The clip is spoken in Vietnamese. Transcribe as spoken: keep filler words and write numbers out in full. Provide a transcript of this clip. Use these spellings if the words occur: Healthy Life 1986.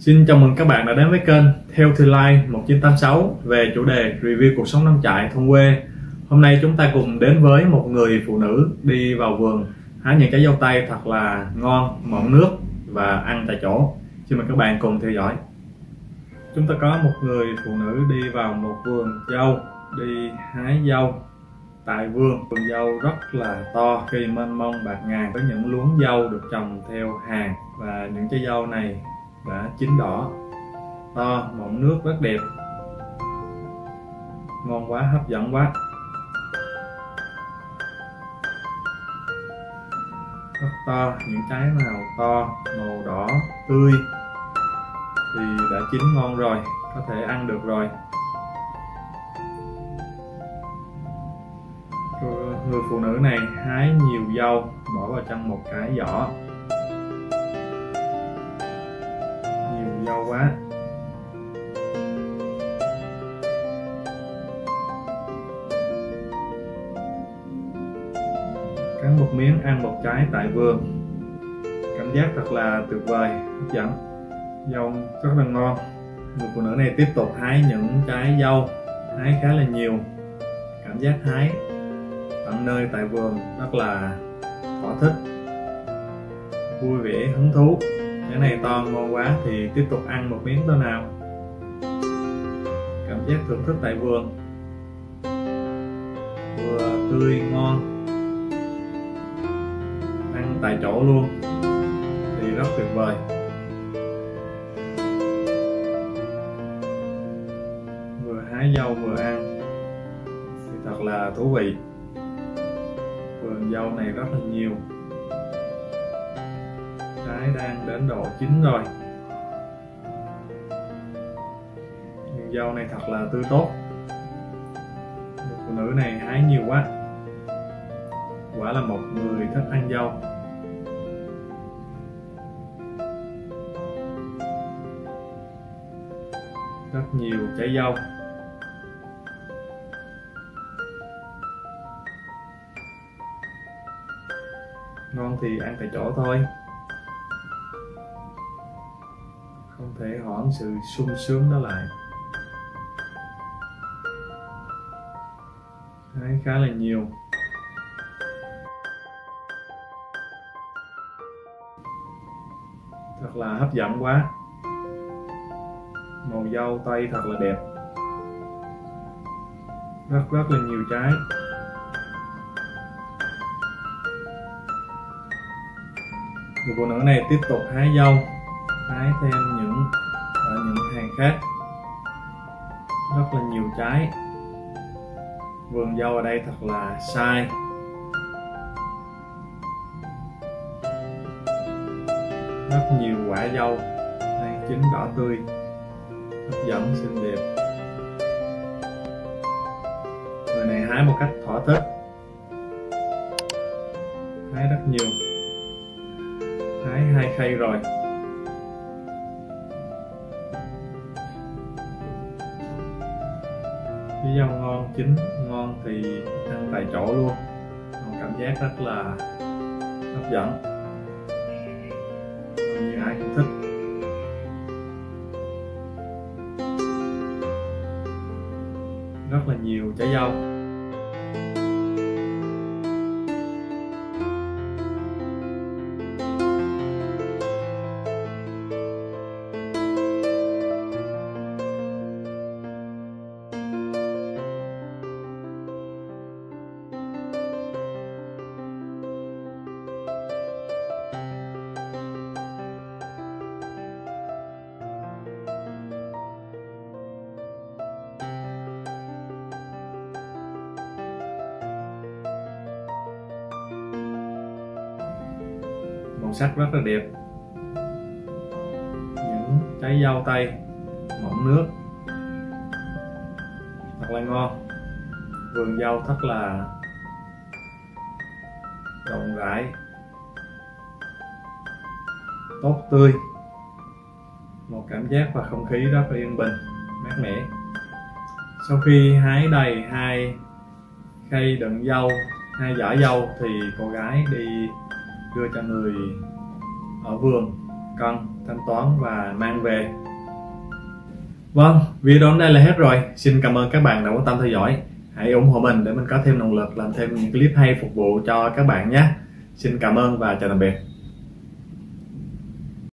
Xin chào mừng các bạn đã đến với kênh Healthy Life một chín tám sáu về chủ đề review cuộc sống nông trại thôn quê. Hôm nay chúng ta cùng đến với một người phụ nữ đi vào vườn hái những trái dâu tây thật là ngon, mọng nước và ăn tại chỗ. Xin mời các bạn cùng theo dõi. Chúng ta có một người phụ nữ đi vào một vườn dâu, đi hái dâu tại vườn. Vườn dâu rất là to khi mênh mông bạt ngàn với những luống dâu được trồng theo hàng, và những trái dâu này đã chín đỏ, to, mọng nước, rất đẹp, ngon quá, hấp dẫn quá. Rất to, những trái màu to, màu đỏ tươi thì đã chín ngon rồi, có thể ăn được rồi. Người phụ nữ này hái nhiều dâu, bỏ vào trong một cái giỏ. Dâu quá. Cắn một miếng ăn một trái tại vườn. Cảm giác thật là tuyệt vời, hấp dẫn. Dâu rất là ngon. Người phụ nữ này tiếp tục hái những trái dâu, hái khá là nhiều. Cảm giác hái tận nơi tại vườn rất là thỏa thích, vui vẻ, hứng thú. Cái này to ngon quá thì tiếp tục ăn một miếng thôi nào. Cảm giác thưởng thức tại vườn vừa tươi ngon, ăn tại chỗ luôn thì rất tuyệt vời. Vừa hái dâu vừa ăn thì thật là thú vị. Vườn dâu này rất là nhiều, trái đang đến độ chín rồi. Vườn dâu này thật là tươi tốt. Một phụ nữ này hái nhiều quá, quả là một người thích ăn dâu. Rất nhiều trái dâu. Ngon thì ăn tại chỗ thôi, không thể hoãn sự sung sướng đó lại. Đấy, khá là nhiều. Thật là hấp dẫn quá. Màu dâu tây thật là đẹp. Rất rất là nhiều trái. Người phụ nữ này tiếp tục hái dâu, hái thêm những ở những hàng khác, rất là nhiều trái. Vườn dâu ở đây thật là sai. Rất nhiều quả dâu đang chín đỏ tươi, hấp dẫn, xinh đẹp. Người này hái một cách thỏa thích, hái rất nhiều, hái hai khay rồi. Cái dâu ngon, chín, ngon thì ăn tại chỗ luôn. Cảm giác rất là hấp dẫn, như ai cũng thích. Rất là nhiều trái dâu. Màu sắc rất là đẹp. Những trái dâu tây mọng nước thật là ngon. Vườn dâu thật là rộng rãi, tốt tươi. Một cảm giác và không khí rất là yên bình, mát mẻ. Sau khi hái đầy hai khay đựng dâu, hai giỏ dâu thì cô gái đi đưa cho người ở vườn cân thanh toán và mang về. Vâng, video đến đây là hết rồi. Xin cảm ơn các bạn đã quan tâm theo dõi. Hãy ủng hộ mình để mình có thêm động lực làm thêm những clip hay phục vụ cho các bạn nhé. Xin cảm ơn và chào tạm biệt.